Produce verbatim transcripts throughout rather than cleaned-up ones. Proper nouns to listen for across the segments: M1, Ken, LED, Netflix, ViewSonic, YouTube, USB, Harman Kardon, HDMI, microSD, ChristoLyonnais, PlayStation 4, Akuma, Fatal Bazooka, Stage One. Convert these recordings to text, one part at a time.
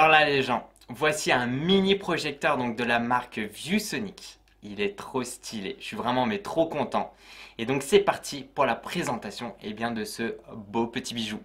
Alors là les gens, voici un mini projecteur donc de la marque ViewSonic. Il est trop stylé, je suis vraiment mais trop content. Et donc c'est parti pour la présentation eh bien, de ce beau petit bijou.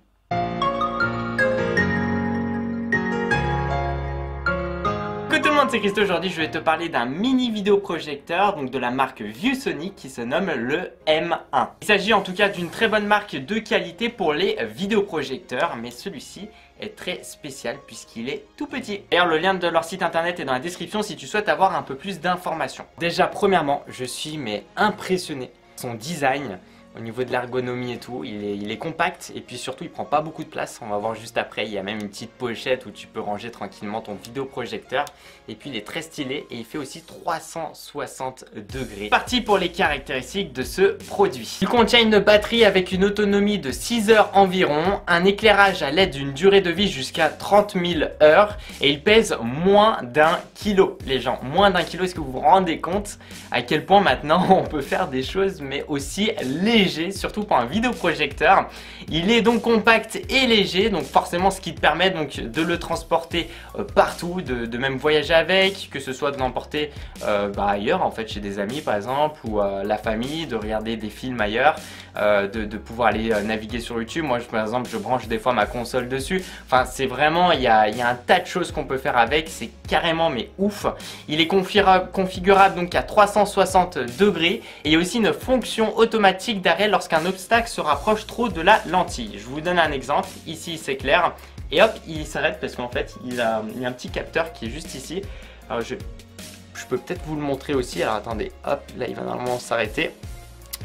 Coucou tout le monde, c'est Christo. Aujourd'hui je vais te parler d'un mini vidéoprojecteur donc de la marque ViewSonic qui se nomme le M un. Il s'agit en tout cas d'une très bonne marque de qualité pour les vidéoprojecteurs, mais celui-ci est très spécial puisqu'il est tout petit. D'ailleurs le lien de leur site internet est dans la description si tu souhaites avoir un peu plus d'informations. Déjà premièrement je suis mais impressionné. Son design au niveau de l'ergonomie et tout, il est, il est compact et puis surtout il prend pas beaucoup de place. On va voir juste après, il y a même une petite pochette où tu peux ranger tranquillement ton vidéoprojecteur. Et puis il est très stylé et il fait aussi trois cent soixante degrés. C'est parti pour les caractéristiques de ce produit. Il contient une batterie avec une autonomie de six heures environ, un éclairage à L E D d'une durée de vie jusqu'à trente mille heures et il pèse moins d'un kilo. Les gens, moins d'un kilo, est-ce que vous vous rendez compte à quel point maintenant on peut faire des choses mais aussi légères, surtout pour un vidéoprojecteur. Il est donc compact et léger, donc forcément ce qui te permet donc de le transporter euh, partout, de, de même voyager avec, que ce soit de l'emporter euh, bah, ailleurs en fait, chez des amis par exemple, ou euh, la famille, de regarder des films ailleurs, euh, de, de pouvoir aller euh, naviguer sur YouTube. Moi je, par exemple je branche des fois ma console dessus, enfin c'est vraiment, il y a, y a un tas de choses qu'on peut faire avec, c'est carrément mais ouf. Il est configurable, configurable donc à trois cent soixante degrés et il y a aussi une fonction automatique d'arrêt lorsqu'un obstacle se rapproche trop de la lentille. Je vous donne un exemple, ici c'est clair et hop il s'arrête parce qu'en fait il a, il y a un petit capteur qui est juste ici. Alors je, je peux peut-être vous le montrer aussi, alors attendez, hop là il va normalement s'arrêter.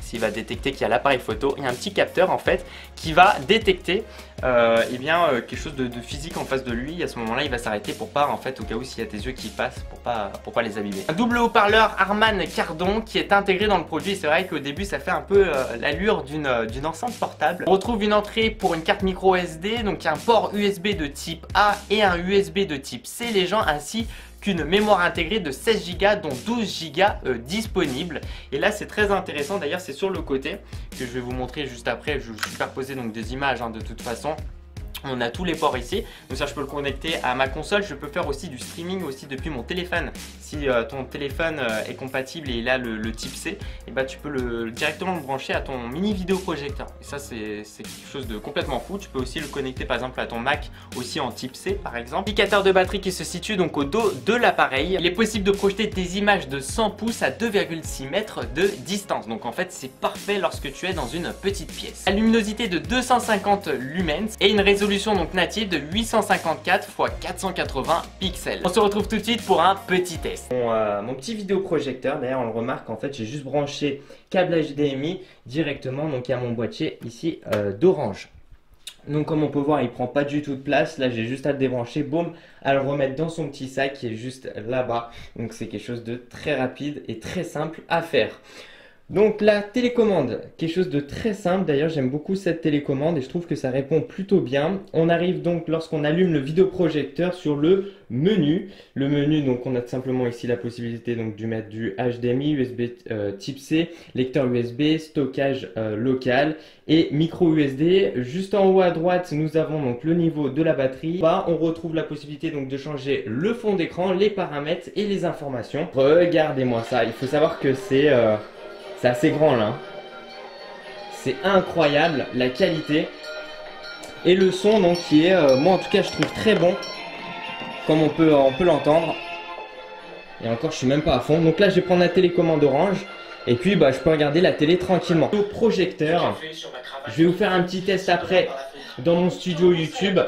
S'il va détecter qu'il y a l'appareil photo, il y a un petit capteur en fait qui va détecter euh, eh bien, euh, quelque chose de, de physique en face de lui et à ce moment là il va s'arrêter pour pas en fait au cas où s'il y a tes yeux qui passent pour pas, pour pas les abîmer. Un double haut-parleur Harman Kardon qui est intégré dans le produit. C'est vrai qu'au début ça fait un peu euh, l'allure d'une euh, d'une enceinte portable. On retrouve une entrée pour une carte micro S D, donc un port U S B de type A et un U S B de type C les gens, ainsi une mémoire intégrée de seize gigas dont douze gigas euh, disponible. Et là c'est très intéressant, d'ailleurs c'est sur le côté que je vais vous montrer juste après. Je vais superposer donc des images hein, de toute façon. On a tous les ports ici, donc ça je peux le connecter à ma console, je peux faire aussi du streaming aussi depuis mon téléphone. Si euh, ton téléphone euh, est compatible et il a le, le type C, et bah tu peux le, directement le brancher à ton mini vidéoprojecteur. Et ça c'est quelque chose de complètement fou. Tu peux aussi le connecter par exemple à ton Mac aussi en type C par exemple. Indicateur de batterie qui se situe donc au dos de l'appareil. Il est possible de projeter des images de cent pouces à deux virgule six mètres de distance. Donc en fait c'est parfait lorsque tu es dans une petite pièce. La luminosité de deux cent cinquante lumens et une résolution donc native de huit cent cinquante-quatre par quatre cent quatre-vingts pixels. On se retrouve tout de suite pour un petit test. Mon, euh, mon petit vidéoprojecteur, d'ailleurs on le remarque, en fait j'ai juste branché câble H D M I directement donc à mon boîtier ici euh, d'orange. Donc comme on peut voir il prend pas du tout de place. Là j'ai juste à le débrancher, boum, à le remettre dans son petit sac qui est juste là-bas. Donc c'est quelque chose de très rapide et très simple à faire. Donc la télécommande, quelque chose de très simple, d'ailleurs j'aime beaucoup cette télécommande et je trouve que ça répond plutôt bien. On arrive donc lorsqu'on allume le vidéoprojecteur sur le menu. Le menu donc on a simplement ici la possibilité donc de mettre du H D M I, U S B euh, type C, lecteur U S B, stockage euh, local et micro U S D. Juste en haut à droite nous avons donc le niveau de la batterie. Là, on retrouve la possibilité donc de changer le fond d'écran, les paramètres et les informations. Regardez-moi ça, il faut savoir que c'est... Euh... C'est assez grand là, c'est incroyable la qualité et le son donc qui est, euh, moi en tout cas je trouve très bon comme on peut, on peut l'entendre. Et encore je suis même pas à fond, donc là je vais prendre la télécommande orange et puis bah, je peux regarder la télé tranquillement. Au projecteur, je vais vous faire un petit test après dans mon studio YouTube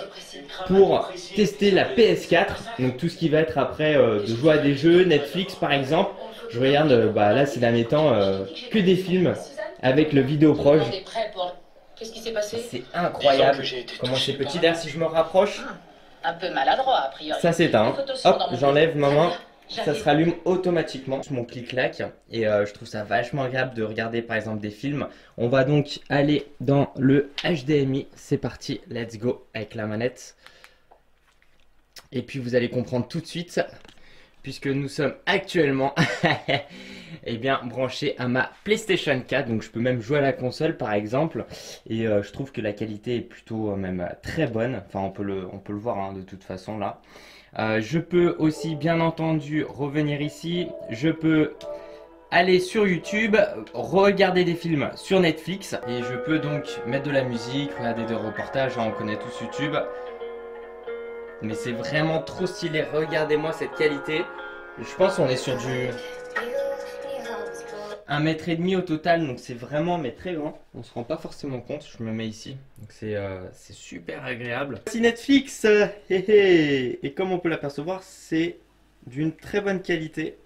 pour tester la P S quatre, donc tout ce qui va être après euh, de jouer à des jeux, Netflix par exemple. Je regarde, bah là ces derniers temps, euh, que des films avec le vidéoproj. C'est incroyable comment c'est petit. D'air si je me rapproche, un peu maladroit a priori. Ça s'éteint. Hop, j'enlève ma main, ça se rallume automatiquement. Mon clic-clac et euh, je trouve ça vachement agréable de regarder par exemple des films. On va donc aller dans le H D M I. C'est parti, let's go avec la manette. Et puis vous allez comprendre tout de suite. Puisque nous sommes actuellement eh bien, branché à ma PlayStation quatre. Donc je peux même jouer à la console par exemple. Et euh, je trouve que la qualité est plutôt euh, même très bonne. Enfin on peut le, on peut le voir hein, de toute façon là. Euh, je peux aussi bien entendu revenir ici. Je peux aller sur YouTube, regarder des films sur Netflix. Et je peux donc mettre de la musique, regarder des reportages, hein, on connaît tous YouTube. Mais c'est vraiment trop stylé, regardez-moi cette qualité. Je pense qu'on est sur du un mètre et demi au total, donc c'est vraiment mais très grand. On se rend pas forcément compte, je me mets ici. Donc c'est euh, c'est super agréable. Voici Netflix, euh, hé hé. Et comme on peut l'apercevoir, c'est d'une très bonne qualité.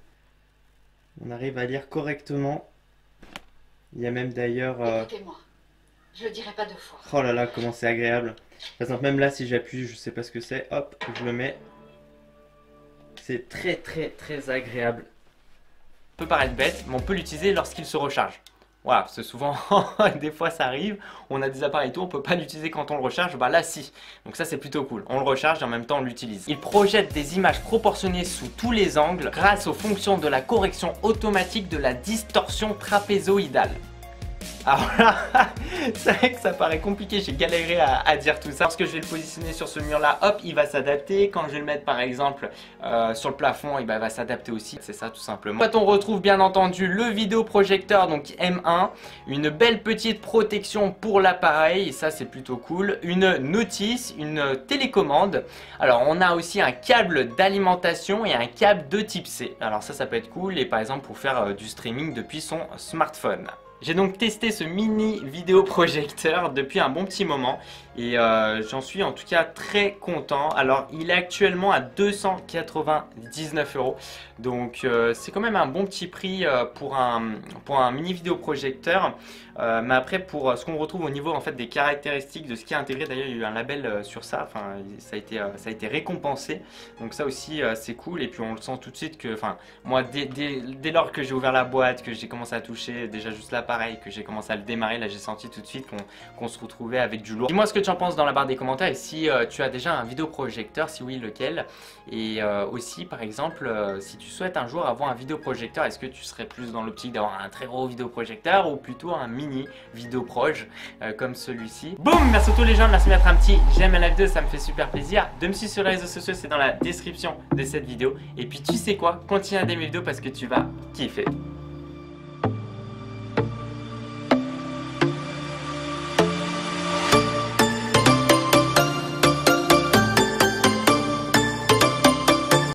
On arrive à lire correctement. Il y a même d'ailleurs... Euh... Je le dirai pas deux fois. Oh là là, comment c'est agréable. Par exemple, même là, si j'appuie, je sais pas ce que c'est. Hop, je le mets. C'est très très très agréable. Ça peut paraître bête, mais on peut l'utiliser lorsqu'il se recharge. Voilà, parce que souvent, des fois ça arrive, on a des appareils et tout, on peut pas l'utiliser quand on le recharge, bah là si. Donc ça c'est plutôt cool, on le recharge et en même temps on l'utilise. Il projette des images proportionnées sous tous les angles grâce aux fonctions de la correction automatique de la distorsion trapézoïdale. Alors là, c'est vrai que ça paraît compliqué, j'ai galéré à, à dire tout ça. Lorsque je vais le positionner sur ce mur là, hop, il va s'adapter. Quand je vais le mettre par exemple euh, sur le plafond, eh ben, il va s'adapter aussi. C'est ça tout simplement. En fait, on retrouve bien entendu le vidéoprojecteur, donc M un. Une belle petite protection pour l'appareil, ça c'est plutôt cool. Une notice, une télécommande. Alors on a aussi un câble d'alimentation et un câble de type C. Alors ça, ça peut être cool, et par exemple pour faire euh, du streaming depuis son smartphone. J'ai donc testé ce mini vidéoprojecteur depuis un bon petit moment et euh, j'en suis en tout cas très content. Alors il est actuellement à deux cent quatre-vingt-dix-neuf euros, donc euh, c'est quand même un bon petit prix euh, pour, un, pour un mini vidéoprojecteur. Euh, mais après, pour ce qu'on retrouve au niveau en fait des caractéristiques de ce qui est intégré, d'ailleurs il y a eu un label euh, sur ça, enfin ça a été, euh, ça a été récompensé, donc ça aussi euh, c'est cool. Et puis on le sent tout de suite que, enfin moi dès, dès, dès lors que j'ai ouvert la boîte, que j'ai commencé à toucher déjà juste là pareil, que j'ai commencé à le démarrer, là j'ai senti tout de suite qu'on qu'on se retrouvait avec du lourd. Dis-moi ce que tu en penses dans la barre des commentaires, et si euh, tu as déjà un vidéoprojecteur, si oui lequel, et euh, aussi par exemple euh, si tu souhaites un jour avoir un vidéoprojecteur, est-ce que tu serais plus dans l'optique d'avoir un très gros vidéoprojecteur ou plutôt un mini vidéoproje euh, comme celui-ci. Boum, merci à tous les gens, merci de mettre un petit j'aime à la vidéo, ça me fait super plaisir. De me suivre sur les réseaux sociaux, c'est dans la description de cette vidéo. Et puis tu sais quoi, continue à aimer mes vidéos parce que tu vas kiffer.